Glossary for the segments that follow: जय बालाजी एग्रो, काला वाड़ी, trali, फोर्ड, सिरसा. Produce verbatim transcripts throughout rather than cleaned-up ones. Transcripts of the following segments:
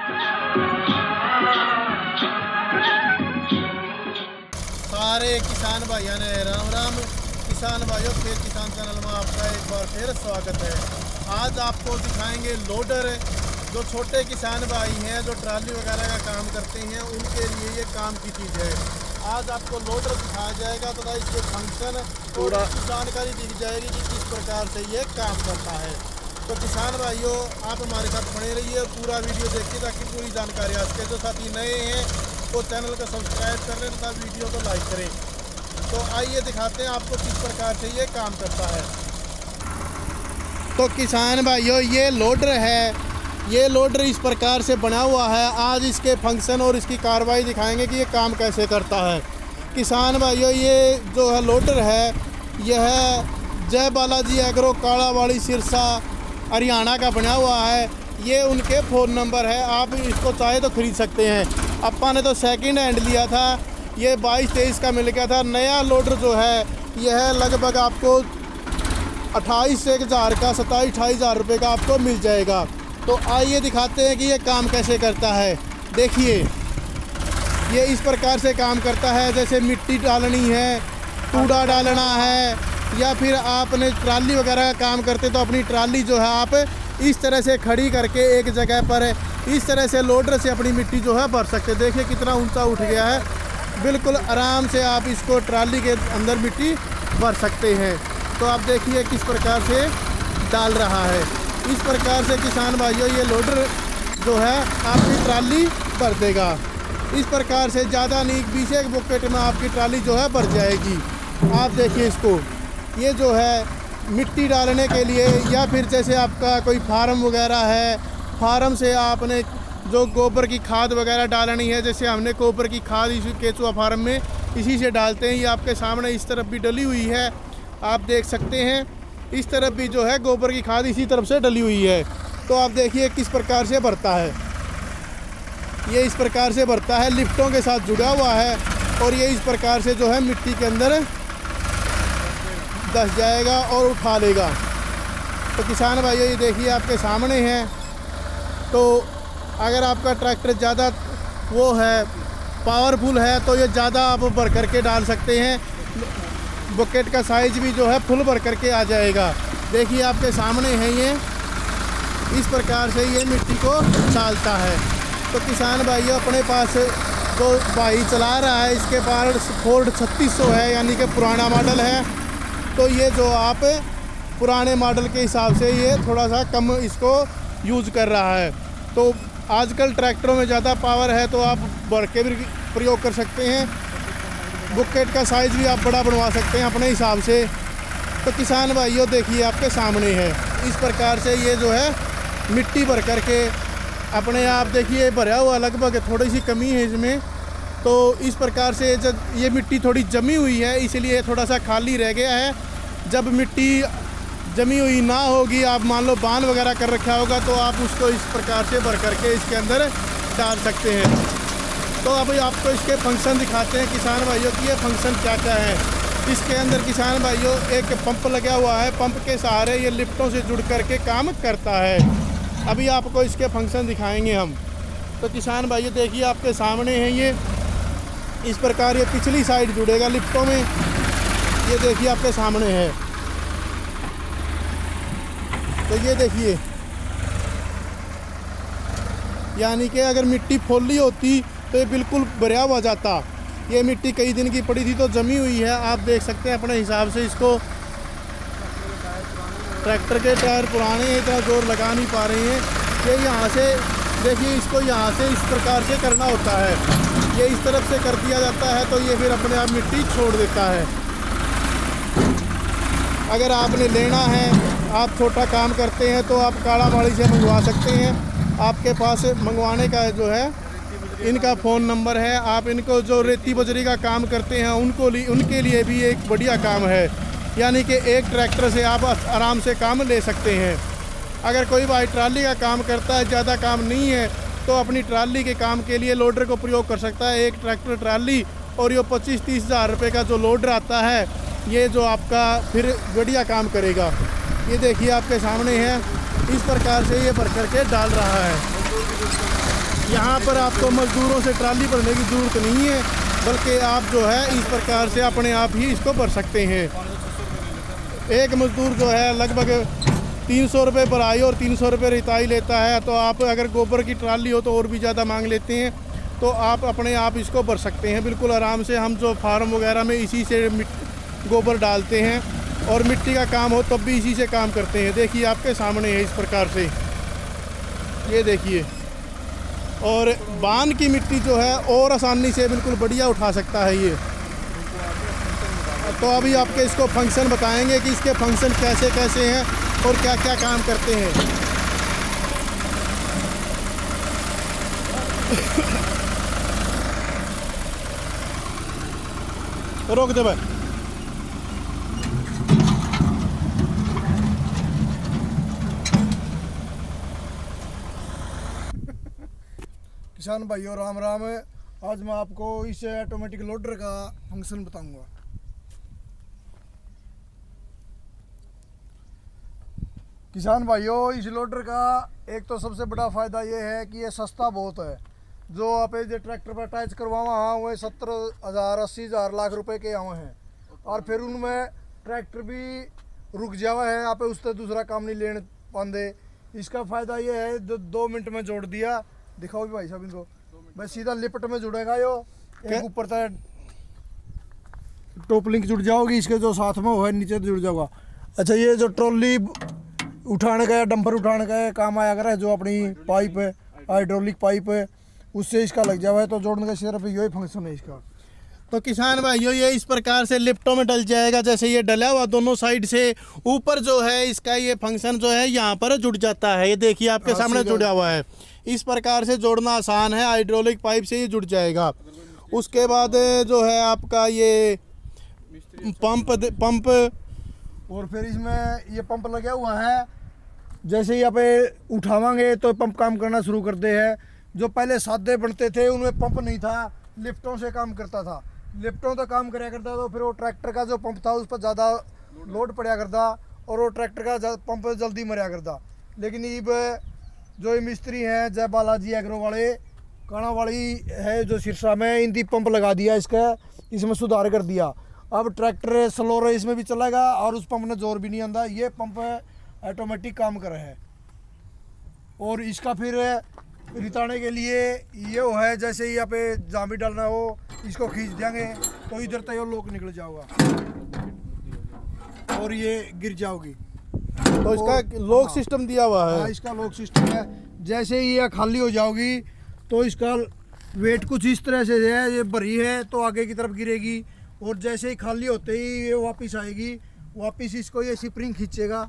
सारे किसान भाइयों ने राम राम। किसान भाइयों, फिर किसान चैनल में आपका एक बार फिर स्वागत है। आज आपको दिखाएंगे लोडर। जो छोटे किसान भाई हैं, जो ट्राली वगैरह का काम करते हैं, उनके लिए ये काम की चीज़ है। आज आपको लोडर दिखाया जाएगा तथा इसके फंक्शन और इसकी जानकारी दी जाएगी कि किस प्रकार से ये काम करता है। तो किसान भाइयों, आप हमारे साथ बने रहिए, पूरा वीडियो देखिए ताकि पूरी जानकारी आज के जो साथी नए हैं वो चैनल को सब्सक्राइब कर लें तथा वीडियो को लाइक करें। तो आइए दिखाते हैं आपको किस प्रकार से ये काम करता है। तो किसान भाइयों, ये लोडर है। ये लोडर इस प्रकार से बना हुआ है। आज इसके फंक्शन और इसकी कार्रवाई दिखाएंगे कि ये काम कैसे करता है। किसान भाइयों, ये जो है लोडर है, यह है जय बालाजी एग्रो काला वाड़ी सिरसा हरियाणा का बना हुआ है। ये उनके फ़ोन नंबर है, आप इसको चाहे तो ख़रीद सकते हैं। अपा ने तो सेकंड हैंड लिया था, ये बाईस तेईस का मिल गया था। नया लोडर जो है यह लगभग आपको अट्ठाईस एक हज़ार का सत्ताईस अट्ठाईस हज़ार रुपये का आपको मिल जाएगा। तो आइए दिखाते हैं कि ये काम कैसे करता है। देखिए, ये इस प्रकार से काम करता है जैसे मिट्टी डालनी है, कूड़ा डालना है, या फिर आपने ट्राली वगैरह का काम करते तो अपनी ट्राली जो है आप इस तरह से खड़ी करके एक जगह पर इस तरह से लोडर से अपनी मिट्टी जो है भर सकते। देखिए कितना ऊंचा उठ गया है, बिल्कुल आराम से आप इसको ट्राली के अंदर मिट्टी भर सकते हैं। तो आप देखिए किस प्रकार से डाल रहा है। इस प्रकार से किसान भाइयों, ये लोडर जो है आपकी ट्राली भर देगा। इस प्रकार से ज़्यादा नहीं, बीस एक बकेट में आपकी ट्राली जो है भर जाएगी। आप देखिए इसको, ये जो है मिट्टी डालने के लिए, या फिर जैसे आपका कोई फार्म वगैरह है, फार्म से आपने जो गोबर की खाद वगैरह डालनी है, जैसे हमने गोबर की खाद इसी केचुआ फार्म में इसी से डालते हैं। ये आपके सामने इस तरफ भी डली हुई है, आप देख सकते हैं। इस तरफ भी जो है गोबर की खाद इसी तरफ से डली हुई है। तो आप देखिए किस प्रकार से भरता है। ये इस प्रकार से भरता है, लिफ्टों के साथ जुड़ा हुआ है, और ये इस प्रकार से जो है मिट्टी के अंदर धस जाएगा और उठा लेगा। तो किसान भाइयों, ये देखिए आपके सामने है। तो अगर आपका ट्रैक्टर ज़्यादा वो है, पावरफुल है, तो ये ज़्यादा आप भर करके डाल सकते हैं। बकेट का साइज भी जो है फुल भर करके आ जाएगा। देखिए आपके सामने है, ये इस प्रकार से ये मिट्टी को डालता है। तो किसान भाइयों, अपने पास तो भाई चला रहा है, इसके पास फोर्ड छत्तीस सौ है, यानी कि पुराना मॉडल है। तो ये जो आप पुराने मॉडल के हिसाब से ये थोड़ा सा कम इसको यूज़ कर रहा है। तो आजकल ट्रैक्टरों में ज़्यादा पावर है, तो आप बढ़ के भी प्रयोग कर सकते हैं। बुकेट का साइज़ भी आप बड़ा बनवा सकते हैं अपने हिसाब से। तो किसान भाइयों, देखिए आपके सामने है। इस प्रकार से ये जो है मिट्टी भर करके अपने आप, देखिए भरा हुआ, लगभग थोड़ी सी कमी है इसमें। तो इस प्रकार से जब ये मिट्टी थोड़ी जमी हुई है, इसलिए थोड़ा सा खाली रह गया है। जब मिट्टी जमी हुई ना होगी, आप मान लो बांध वगैरह कर रखा होगा, तो आप उसको इस प्रकार से भर करके इसके अंदर डाल सकते हैं। तो अभी आपको इसके फंक्शन दिखाते हैं किसान भाइयों की ये फंक्शन क्या क्या है। इसके अंदर किसान भाइयों एक पंप लगा हुआ है, पंप के सहारे ये लिफ्टों से जुड़ करके काम करता है। अभी आपको इसके फंक्शन दिखाएँगे हम। तो किसान भाइयों, देखिए आपके सामने हैं, ये इस प्रकार ये पिछली साइड जुड़ेगा लिफ्टों में। ये देखिए आपके सामने है। तो ये देखिए, यानी कि अगर मिट्टी फोली होती तो ये बिल्कुल भरा हुआ जाता। ये मिट्टी कई दिन की पड़ी थी तो जमी हुई है। आप देख सकते हैं अपने हिसाब से इसको। ट्रैक्टर के टायर पुराने हैं, इतना जोर लगा नहीं पा रहे हैं। ये यहाँ से देखिए, इसको यहाँ से इस प्रकार से करना होता है। ये इस तरफ से कर दिया जाता है तो ये फिर अपने आप मिट्टी छोड़ देता है। अगर आपने लेना है, आप छोटा काम करते हैं, तो आप काला वाड़ी से मंगवा सकते हैं। आपके पास मंगवाने का जो है इनका फ़ोन नंबर है। आप इनको, जो रेती बजरी का काम करते हैं, उनको लिए उनके लिए भी एक बढ़िया काम है, यानी कि एक ट्रैक्टर से आप आराम से काम ले सकते हैं। अगर कोई भाई ट्राली का काम करता है, ज़्यादा काम नहीं है, तो अपनी ट्राली के काम के लिए लोडर को प्रयोग कर सकता है। एक ट्रैक्टर ट्राली और ये पच्चीस तीस हज़ार रुपये का जो लोडर आता है, ये जो आपका फिर बढ़िया काम करेगा। ये देखिए आपके सामने है, इस प्रकार से ये भर करके डाल रहा है। यहाँ पर आपको मजदूरों से ट्राली भरने की ज़रूरत नहीं है, बल्कि आप जो है इस प्रकार से अपने आप ही इसको भर सकते हैं। एक मज़दूर जो है लगभग तीन सौ रुपये भराई और तीन सौ रुपये रिताई लेता है, तो आप अगर गोबर की ट्राली हो तो और भी ज़्यादा मांग लेते हैं, तो आप अपने आप इसको भर सकते हैं बिल्कुल आराम से। हम जो फार्म वगैरह में इसी से गोबर डालते हैं और मिट्टी का काम हो तब तो भी इसी से काम करते हैं। देखिए आपके सामने है इस प्रकार से, ये देखिए। और बान की मिट्टी जो है और आसानी से बिल्कुल बढ़िया उठा सकता है ये। तो अभी आपके इसको फंक्शन बताएंगे कि इसके फंक्शन कैसे कैसे हैं और क्या क्या काम करते हैं। रोक दे भाई। किसान भाइयों राम राम है। आज मैं आपको इस ऑटोमेटिक लोडर का फंक्शन बताऊंगा। किसान भाइयों इस लोडर का एक तो सबसे बड़ा फ़ायदा ये है कि ये सस्ता बहुत है। जो आप ये ट्रैक्टर पर अटैच करवावा हाँ वह सत्तर हज़ार अस्सी हज़ार लाख रुपए के आवे हैं, और फिर उनमें ट्रैक्टर भी रुक जावा है, आप उससे दूसरा काम नहीं लेने पाते। इसका फ़ायदा ये है जो दो मिनट में जोड़ दिया। दिखाओ भी भाई साहब इनको, भाई सीधा लिपट में जुड़ेगा यो। एक ऊपर तक टॉप लिंक जुड़ जाओगी, इसके जो साथ में वो है नीचे जुड़ जाओगा। अच्छा ये जो ट्रॉली उठाने का डंपर उठाने का काम आया कर है, जो अपनी पाइप है हाइड्रोलिक पाइप है, उससे इसका लग जावा है। तो जोड़ने का सिर्फ यही फंक्शन है इसका। तो किसान भाइयों ये इस प्रकार से लिपटों में डल जाएगा, जैसे ये डला हुआ दोनों साइड से। ऊपर जो है इसका ये फंक्शन जो है यहाँ पर जुड़ जाता है, ये देखिए आपके सामने जुड़ा हुआ है। इस प्रकार से जोड़ना आसान है, हाइड्रोलिक पाइप से ये जुड़ जाएगा। उसके बाद जो है आपका ये पंप पंप और फिर इसमें ये पंप लगा हुआ है। जैसे ही आप उठावाएंगे तो पंप काम करना शुरू करते हैं। जो पहले सादे बनते थे उनमें पंप नहीं था, लिफ्टों से काम करता था। लिफ्टों तो काम कराया करता तो फिर वो ट्रैक्टर का जो पंप था उस पर ज़्यादा लोड पड़ा करता और वो ट्रैक्टर का पंप जल्दी मरा करता। लेकिन अब जो ये मिस्त्री हैं जय बालाजी एग्रो वाले काला वाड़ी है जो सिरसा में, इनकी पंप लगा दिया, इसका इसमें सुधार कर दिया। अब ट्रैक्टर स्लो रेस में भी चलेगा और उस पंप ने जोर भी नहीं आता। ये पंप ऑटोमेटिक काम कर रहा है। और इसका फिर रिताने के लिए ये वो है, जैसे ही यहाँ पे जामी डालना हो इसको खींच देंगे तो इधर तक लोग निकल जाओगा और ये गिर जाओगी। तो इसका लॉक हाँ, सिस्टम दिया हुआ है। हाँ, इसका लॉक सिस्टम है। जैसे ही ये खाली हो जाओगी तो इसका वेट कुछ इस तरह से है, ये भरी है तो आगे की तरफ गिरेगी, और जैसे ही खाली होते ही ये वापस आएगी। वापस इसको ये स्प्रिंग खींचेगा,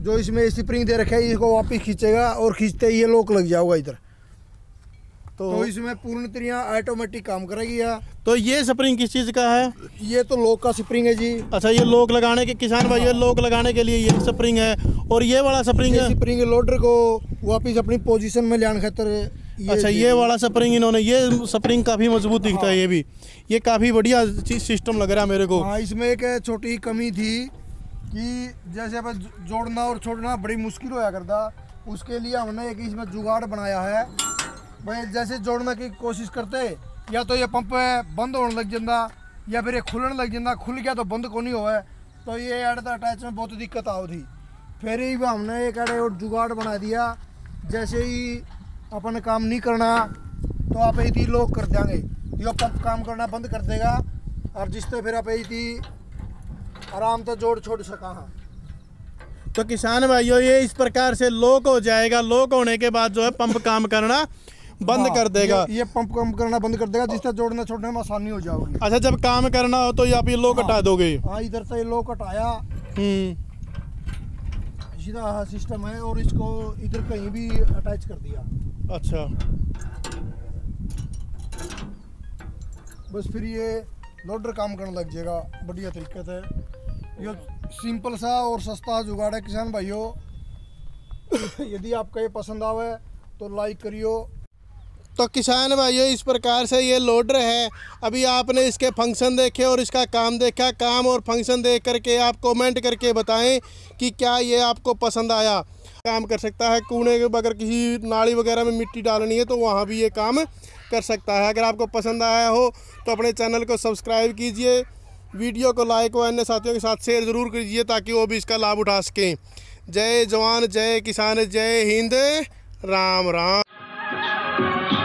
जो इसमें स्प्रिंग दे रखा है इसको वापस खींचेगा और खींचते ही ये लॉक लग जाएगा इधर। तो, तो इसमें पूर्ण तरह ऑटोमेटिक काम करेगी। तो ये स्प्रिंग किस चीज़ का है? ये तो लॉक का स्प्रिंग है जी। अच्छा ये लॉक लगाने के, किसान भाई ये लॉक लगाने के लिए ये स्प्रिंग है, और ये वाला स्प्रिंग है स्प्रिंग लोडर को वापस अपनी पोजीशन में लाने खातर। अच्छा ये वाला स्प्रिंग इन्होंने, ये स्प्रिंग काफ़ी मजबूत दिखता है, ये भी ये काफ़ी बढ़िया चीज सिस्टम लग रहा है मेरे को। हाँ इसमें एक छोटी कमी थी कि जैसे अब जोड़ना और छोड़ना बड़ी मुश्किल होया करता, उसके लिए हमने एक इसमें जुगाड़ बनाया है। भाई जैसे जोड़ने की कोशिश करते या तो ये पंप बंद होने लग जाता या फिर ये खुलने लग जाता। खुल गया तो बंद को नहीं हो है, तो ये एड अटैच में बहुत दिक्कत आओ थी। फिर ही हमने एक एड और जुगाड़ बना दिया, जैसे ही अपन काम नहीं करना तो आप इतनी लोग कर देंगे, ये पंप काम करना बंद कर देगा और जिससे फिर आप इतनी आराम से जोड़ छोड़ सका। हाँ तो किसान भाइयों ये इस प्रकार से लॉक हो जाएगा। लॉक होने के बाद जो है पंप काम करना बंद हाँ, कर देगा। ये, ये पंप काम करना बंद कर देगा, जिससे जोड़ना छोड़ने में आसानी हो जाएगी। अच्छा जब काम करना हो तो ये आप ये लॉक हटा दोगे? हाँ इधर से ये लॉक हटाया, सीधा सिस्टम है, और इसको इधर कहीं भी अटैच कर दिया। अच्छा बस फिर ये लोडर काम करने लग जाएगा बढ़िया तरीके से। ये सिंपल सा और सस्ता जुगाड़ है किसान भाइयों। यदि आपका ये पसंद आवे तो लाइक करियो। तो किसान भाइयों इस प्रकार से ये लोडर है। अभी आपने इसके फंक्शन देखे और इसका काम देखा। काम और फंक्शन देख करके आप कमेंट करके बताएं कि क्या ये आपको पसंद आया। काम कर सकता है। कूड़े के बगैर किसी नाली वगैरह में मिट्टी डालनी है तो वहाँ भी ये काम कर सकता है। अगर आपको पसंद आया हो तो अपने चैनल को सब्सक्राइब कीजिए, वीडियो को लाइक और अन्य साथियों के साथ शेयर ज़रूर कीजिए ताकि वो भी इसका लाभ उठा सकें। जय जवान, जय किसान, जय हिंद, राम राम।